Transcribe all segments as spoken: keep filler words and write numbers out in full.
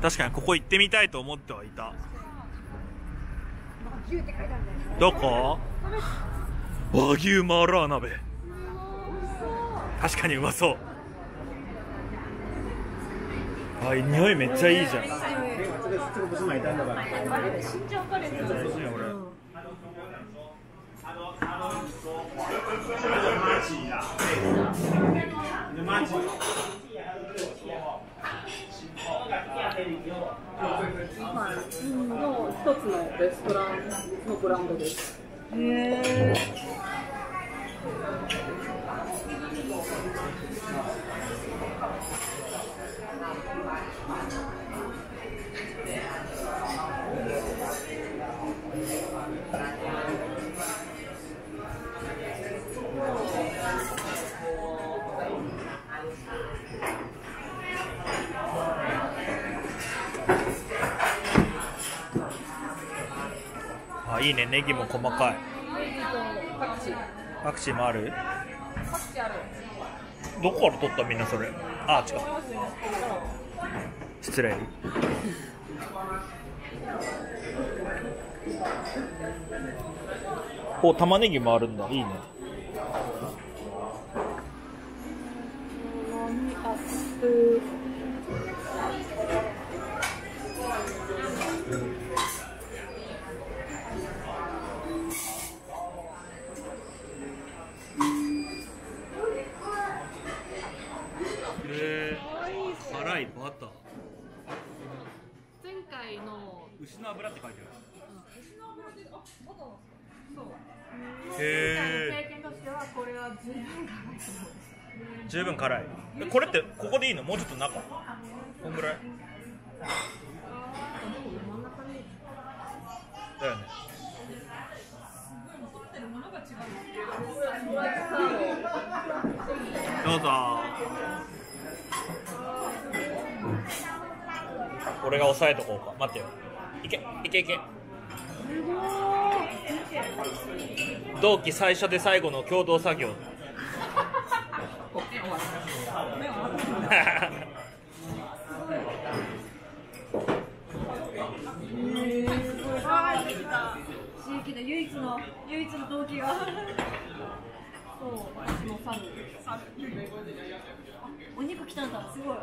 確かにここ行ってみたいと思ってはいた。どこ？和牛マーラー鍋、確かにうまそう。あ、匂いめっちゃいいじゃん。まあ、インドの一つのレストランのブランドです。へえ。あ、いいね、ネギも細かい。パクチー。パクチーもある？パクチーある。どこから取ったみんなそれ？あ、違う。失礼。お、玉ねぎもあるんだ。いいね。牛の油って書いてある。牛の油って、あ、バターなんですか。そう。へえ。経験としてはこれは十分辛いと思う。十分辛い。これってここでいいの？もうちょっと中。こんぐらい。だよね。どうぞ。俺が押さえとこうか。待ってよ。いけいけいけ。同期最初で最後の共同作業。地域で唯一の唯一の同期が。そう、もうサブ。お肉来たんだ。すごい。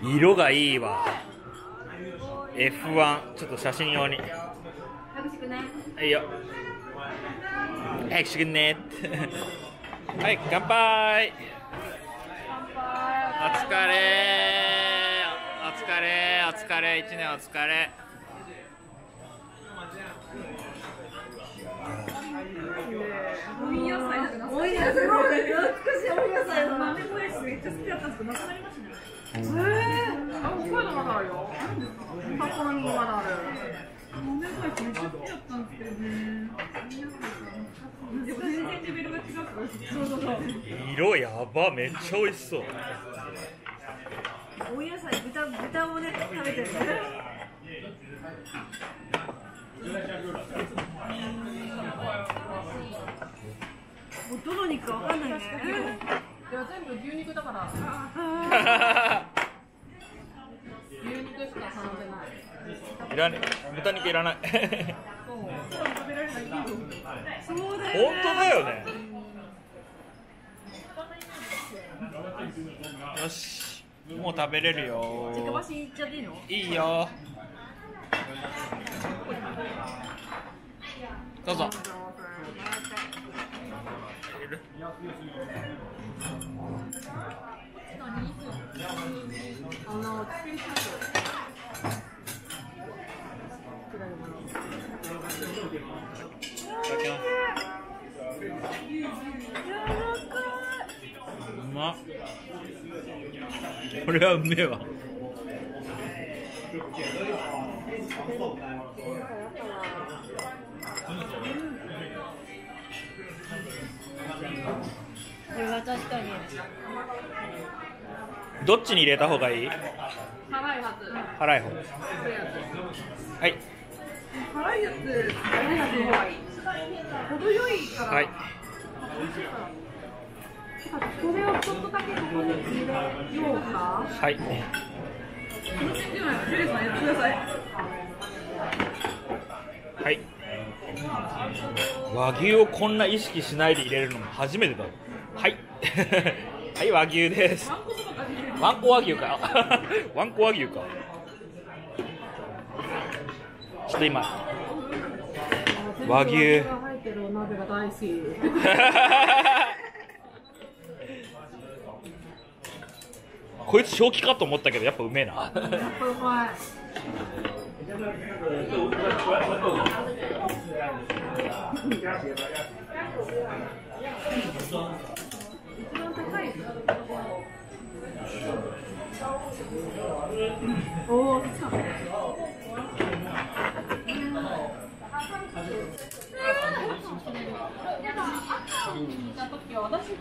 色がいいわ。 エフワン ちょっと写真用に。よろしくね。はいよ。よろしくね。はい、乾杯。乾杯。お疲れ。お疲れ。お疲れ。一年お疲れ。おいしい。すごい。美しいお野菜の豆もやしめっちゃ好きだったんですけど、なくなりましたね。えー、あ、北海道まだあるよ。札幌にもまだある。豆もやしめっちゃ好きだったんですけどね。全然レベルが違うから。そうそうそう。色やば、めっちゃ美味しそう。お野菜、豚、豚をね、食べてるね。もうどの肉かわかんないですけど、ね、いや全部牛肉だから牛肉しか頼んでない。いらね、豚肉いらない。そう食べられない。そうだよね、本当だよね。よし、もう食べれるよ。直箸いっちゃっていいの？いいよ、どうぞ。うまっ。これはうめえわ。これは確かに。どっちに入れた方がいい？辛いはず。辛い方。はい。辛いやつ、辛いやつの方がいい。程よいから。はい。これをちょっとだけここに入れようか。はい。はい。和牛をこんな意識しないで入れるのも初めてだ。はい。はい、和牛です。ワンコ和牛か。ワンコ和牛か。ちょっと今。和牛。こいつ正気かと思ったけど、やっぱうめえな。やっぱうまい。おー、来た。ず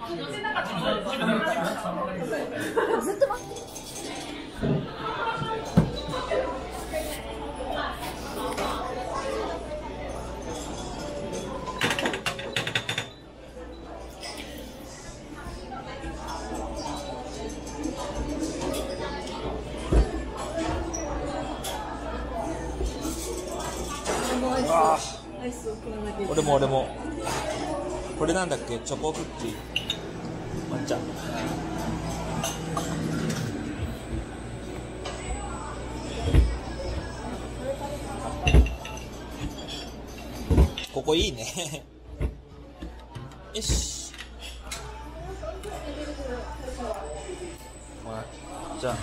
っと待って。俺も俺もこれなんだっけ、チョコクッキー抹茶。ここいいね。よし、じゃあ